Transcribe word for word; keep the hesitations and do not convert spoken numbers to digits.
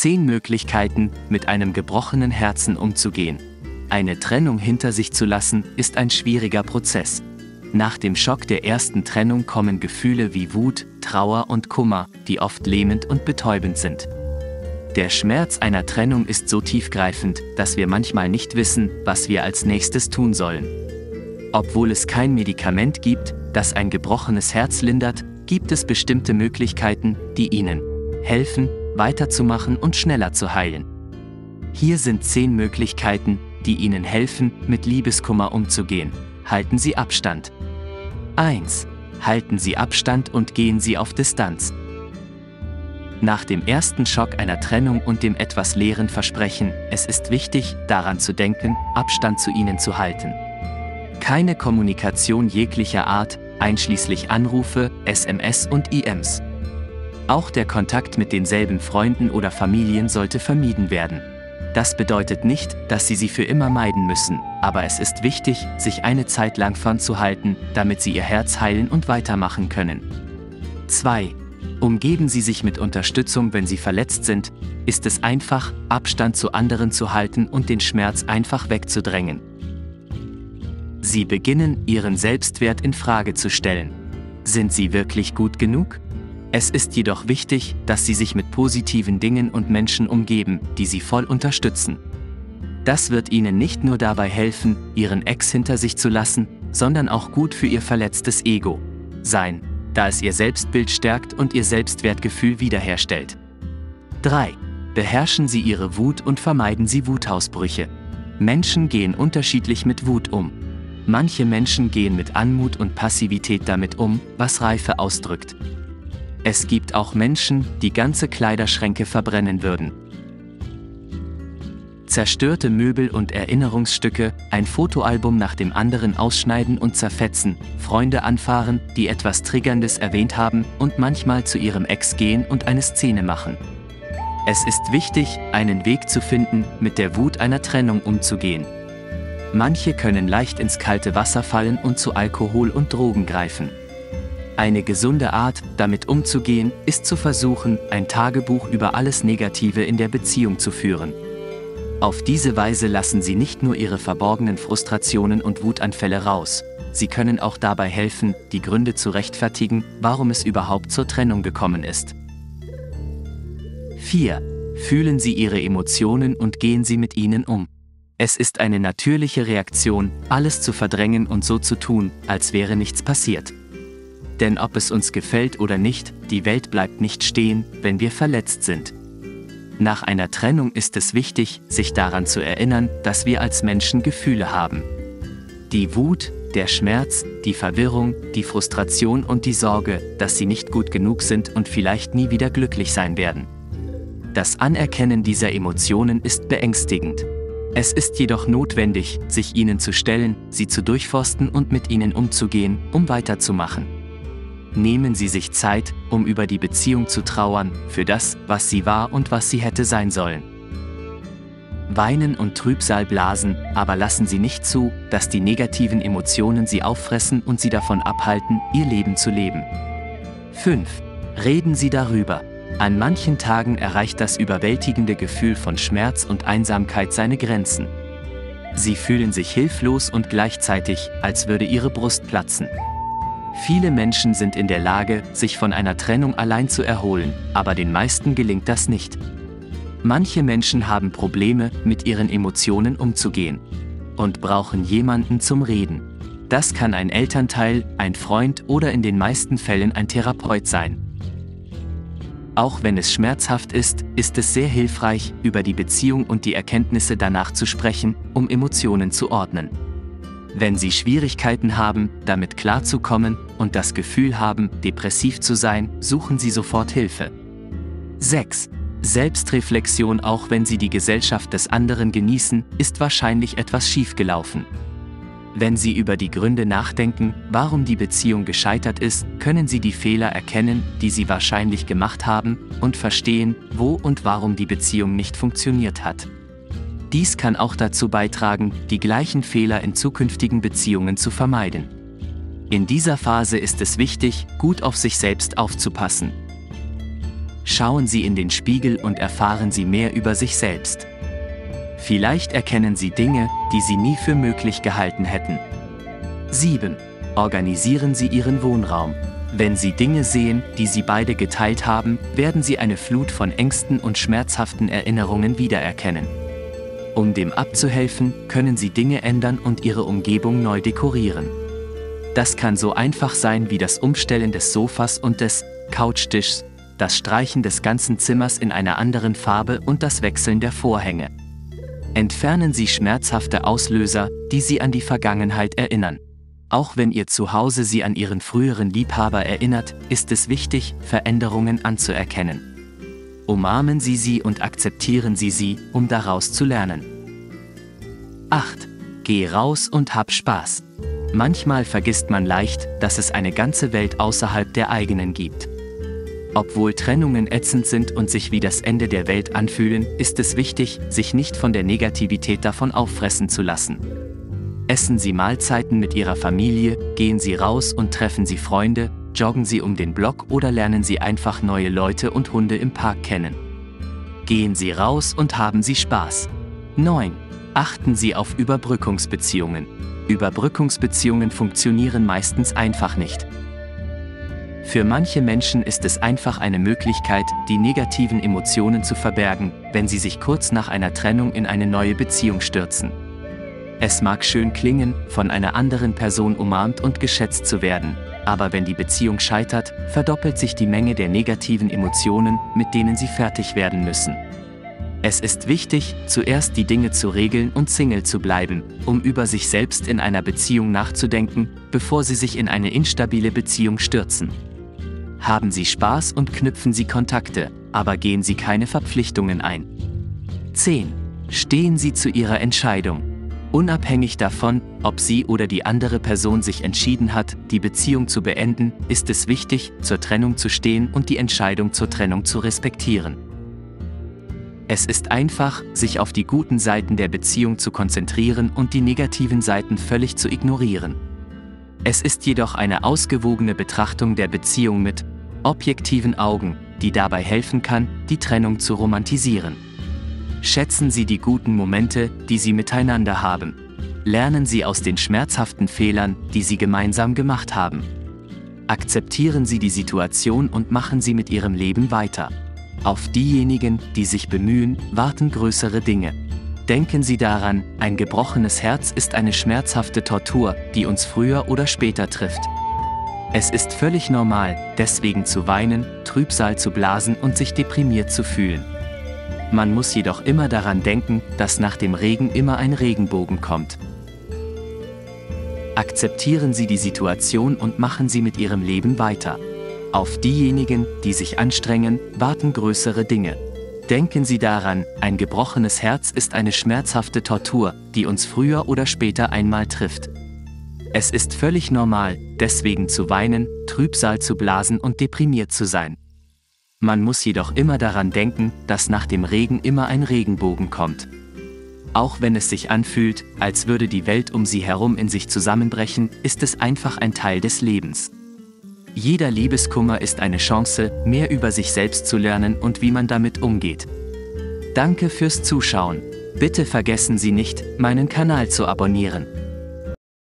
zehn Möglichkeiten, mit einem gebrochenen Herzen umzugehen. Eine Trennung hinter sich zu lassen, ist ein schwieriger Prozess. Nach dem Schock der ersten Trennung kommen Gefühle wie Wut, Trauer und Kummer, die oft lähmend und betäubend sind. Der Schmerz einer Trennung ist so tiefgreifend, dass wir manchmal nicht wissen, was wir als nächstes tun sollen. Obwohl es kein Medikament gibt, das ein gebrochenes Herz lindert, gibt es bestimmte Möglichkeiten, die Ihnen helfen, weiterzumachen und schneller zu heilen. Hier sind zehn Möglichkeiten, die Ihnen helfen, mit Liebeskummer umzugehen. Halten Sie Abstand. eins. Halten Sie Abstand und gehen Sie auf Distanz. Nach dem ersten Schock einer Trennung und dem etwas leeren Versprechen, es ist wichtig, daran zu denken, Abstand zu Ihnen zu halten. Keine Kommunikation jeglicher Art, einschließlich Anrufe, S M S und E Ms. Auch der Kontakt mit denselben Freunden oder Familien sollte vermieden werden. Das bedeutet nicht, dass Sie sie für immer meiden müssen, aber es ist wichtig, sich eine Zeit lang fernzuhalten, damit Sie Ihr Herz heilen und weitermachen können. zwei. Umgeben Sie sich mit Unterstützung, wenn Sie verletzt sind. Ist es einfach, Abstand zu anderen zu halten und den Schmerz einfach wegzudrängen? Sie beginnen, Ihren Selbstwert in Frage zu stellen. Sind Sie wirklich gut genug? Es ist jedoch wichtig, dass Sie sich mit positiven Dingen und Menschen umgeben, die Sie voll unterstützen. Das wird Ihnen nicht nur dabei helfen, Ihren Ex hinter sich zu lassen, sondern auch gut für Ihr verletztes Ego sein, da es Ihr Selbstbild stärkt und Ihr Selbstwertgefühl wiederherstellt. drei. Beherrschen Sie Ihre Wut und vermeiden Sie Wutausbrüche. Menschen gehen unterschiedlich mit Wut um. Manche Menschen gehen mit Anmut und Passivität damit um, was Reife ausdrückt. Es gibt auch Menschen, die ganze Kleiderschränke verbrennen würden. Zerstörte Möbel und Erinnerungsstücke, ein Fotoalbum nach dem anderen ausschneiden und zerfetzen, Freunde anfahren, die etwas Triggerndes erwähnt haben und manchmal zu ihrem Ex gehen und eine Szene machen. Es ist wichtig, einen Weg zu finden, mit der Wut einer Trennung umzugehen. Manche können leicht ins kalte Wasser fallen und zu Alkohol und Drogen greifen. Eine gesunde Art, damit umzugehen, ist zu versuchen, ein Tagebuch über alles Negative in der Beziehung zu führen. Auf diese Weise lassen Sie nicht nur Ihre verborgenen Frustrationen und Wutanfälle raus, Sie können auch dabei helfen, die Gründe zu rechtfertigen, warum es überhaupt zur Trennung gekommen ist. vier. Fühlen Sie Ihre Emotionen und gehen Sie mit ihnen um. Es ist eine natürliche Reaktion, alles zu verdrängen und so zu tun, als wäre nichts passiert. Denn ob es uns gefällt oder nicht, die Welt bleibt nicht stehen, wenn wir verletzt sind. Nach einer Trennung ist es wichtig, sich daran zu erinnern, dass wir als Menschen Gefühle haben. Die Wut, der Schmerz, die Verwirrung, die Frustration und die Sorge, dass sie nicht gut genug sind und vielleicht nie wieder glücklich sein werden. Das Anerkennen dieser Emotionen ist beängstigend. Es ist jedoch notwendig, sich ihnen zu stellen, sie zu durchforsten und mit ihnen umzugehen, um weiterzumachen. Nehmen Sie sich Zeit, um über die Beziehung zu trauern, für das, was sie war und was sie hätte sein sollen. Weinen und Trübsal blasen, aber lassen Sie nicht zu, dass die negativen Emotionen Sie auffressen und Sie davon abhalten, Ihr Leben zu leben. fünf. Reden Sie darüber. An manchen Tagen erreicht das überwältigende Gefühl von Schmerz und Einsamkeit seine Grenzen. Sie fühlen sich hilflos und gleichzeitig, als würde Ihre Brust platzen. Viele Menschen sind in der Lage, sich von einer Trennung allein zu erholen, aber den meisten gelingt das nicht. Manche Menschen haben Probleme, mit ihren Emotionen umzugehen und brauchen jemanden zum Reden. Das kann ein Elternteil, ein Freund oder in den meisten Fällen ein Therapeut sein. Auch wenn es schmerzhaft ist, ist es sehr hilfreich, über die Beziehung und die Erkenntnisse danach zu sprechen, um Emotionen zu ordnen. Wenn Sie Schwierigkeiten haben, damit klarzukommen und das Gefühl haben, depressiv zu sein, suchen Sie sofort Hilfe. sechs. Selbstreflexion. Auch wenn Sie die Gesellschaft des anderen genießen, ist wahrscheinlich etwas schiefgelaufen. Wenn Sie über die Gründe nachdenken, warum die Beziehung gescheitert ist, können Sie die Fehler erkennen, die Sie wahrscheinlich gemacht haben, und verstehen, wo und warum die Beziehung nicht funktioniert hat. Dies kann auch dazu beitragen, die gleichen Fehler in zukünftigen Beziehungen zu vermeiden. In dieser Phase ist es wichtig, gut auf sich selbst aufzupassen. Schauen Sie in den Spiegel und erfahren Sie mehr über sich selbst. Vielleicht erkennen Sie Dinge, die Sie nie für möglich gehalten hätten. sieben. Organisieren Sie Ihren Wohnraum. Wenn Sie Dinge sehen, die Sie beide geteilt haben, werden Sie eine Flut von Ängsten und schmerzhaften Erinnerungen wiedererkennen. Um dem abzuhelfen, können Sie Dinge ändern und Ihre Umgebung neu dekorieren. Das kann so einfach sein wie das Umstellen des Sofas und des Couchtischs, das Streichen des ganzen Zimmers in einer anderen Farbe und das Wechseln der Vorhänge. Entfernen Sie schmerzhafte Auslöser, die Sie an die Vergangenheit erinnern. Auch wenn Ihr Zuhause Sie an Ihren früheren Liebhaber erinnert, ist es wichtig, Veränderungen anzuerkennen. Umarmen Sie sie und akzeptieren Sie sie, um daraus zu lernen. acht. Geh raus und hab Spaß. Manchmal vergisst man leicht, dass es eine ganze Welt außerhalb der eigenen gibt. Obwohl Trennungen ätzend sind und sich wie das Ende der Welt anfühlen, ist es wichtig, sich nicht von der Negativität davon auffressen zu lassen. Essen Sie Mahlzeiten mit Ihrer Familie, gehen Sie raus und treffen Sie Freunde, joggen Sie um den Block oder lernen Sie einfach neue Leute und Hunde im Park kennen. Gehen Sie raus und haben Sie Spaß. neun. Achten Sie auf Überbrückungsbeziehungen. Überbrückungsbeziehungen funktionieren meistens einfach nicht. Für manche Menschen ist es einfach eine Möglichkeit, die negativen Emotionen zu verbergen, wenn sie sich kurz nach einer Trennung in eine neue Beziehung stürzen. Es mag schön klingen, von einer anderen Person umarmt und geschätzt zu werden, aber wenn die Beziehung scheitert, verdoppelt sich die Menge der negativen Emotionen, mit denen sie fertig werden müssen. Es ist wichtig, zuerst die Dinge zu regeln und Single zu bleiben, um über sich selbst in einer Beziehung nachzudenken, bevor Sie sich in eine instabile Beziehung stürzen. Haben Sie Spaß und knüpfen Sie Kontakte, aber gehen Sie keine Verpflichtungen ein. zehn. Stehen Sie zu Ihrer Entscheidung. Unabhängig davon, ob Sie oder die andere Person sich entschieden hat, die Beziehung zu beenden, ist es wichtig, zur Trennung zu stehen und die Entscheidung zur Trennung zu respektieren. Es ist einfach, sich auf die guten Seiten der Beziehung zu konzentrieren und die negativen Seiten völlig zu ignorieren. Es ist jedoch eine ausgewogene Betrachtung der Beziehung mit objektiven Augen, die dabei helfen kann, die Trennung zu romantisieren. Schätzen Sie die guten Momente, die Sie miteinander haben. Lernen Sie aus den schmerzhaften Fehlern, die Sie gemeinsam gemacht haben. Akzeptieren Sie die Situation und machen Sie mit Ihrem Leben weiter. Auf diejenigen, die sich bemühen, warten größere Dinge. Denken Sie daran, ein gebrochenes Herz ist eine schmerzhafte Tortur, die uns früher oder später trifft. Es ist völlig normal, deswegen zu weinen, Trübsal zu blasen und sich deprimiert zu fühlen. Man muss jedoch immer daran denken, dass nach dem Regen immer ein Regenbogen kommt. Akzeptieren Sie die Situation und machen Sie mit Ihrem Leben weiter. Auf diejenigen, die sich anstrengen, warten größere Dinge. Denken Sie daran, ein gebrochenes Herz ist eine schmerzhafte Tortur, die uns früher oder später einmal trifft. Es ist völlig normal, deswegen zu weinen, Trübsal zu blasen und deprimiert zu sein. Man muss jedoch immer daran denken, dass nach dem Regen immer ein Regenbogen kommt. Auch wenn es sich anfühlt, als würde die Welt um sie herum in sich zusammenbrechen, ist es einfach ein Teil des Lebens. Jeder Liebeskummer ist eine Chance, mehr über sich selbst zu lernen und wie man damit umgeht. Danke fürs Zuschauen. Bitte vergessen Sie nicht, meinen Kanal zu abonnieren.